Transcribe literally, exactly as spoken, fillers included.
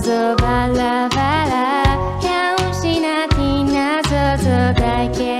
Pozwala, wala, ja już inaczej na co to takie.